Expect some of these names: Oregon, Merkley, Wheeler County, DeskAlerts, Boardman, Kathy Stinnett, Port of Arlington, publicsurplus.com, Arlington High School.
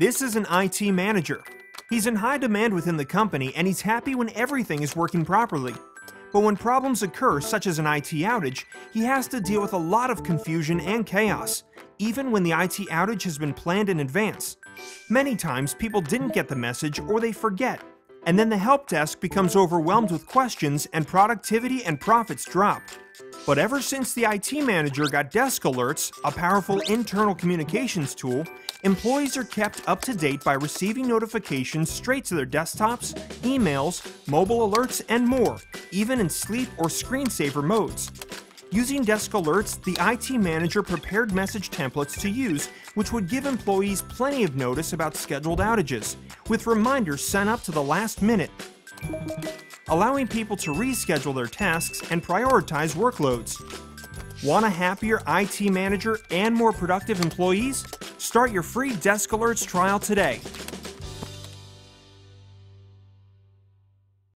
This is an IT manager. He's in high demand within the company, and he's happy when everything is working properly. But when problems occur, such as an IT outage, he has to deal with a lot of confusion and chaos, even when the IT outage has been planned in advance. Many times, people didn't get the message or they forget, and then the help desk becomes overwhelmed with questions and productivity and profits drop. But ever since the IT manager got DeskAlerts, a powerful internal communications tool, employees are kept up to date by receiving notifications straight to their desktops, emails, mobile alerts, and more, even in sleep or screensaver modes. Using DeskAlerts, the IT manager prepared message templates to use, which would give employees plenty of notice about scheduled outages, with reminders sent up to the last minute, allowing people to reschedule their tasks and prioritize workloads. Want a happier IT manager and more productive employees? Start your free DeskAlerts trial today.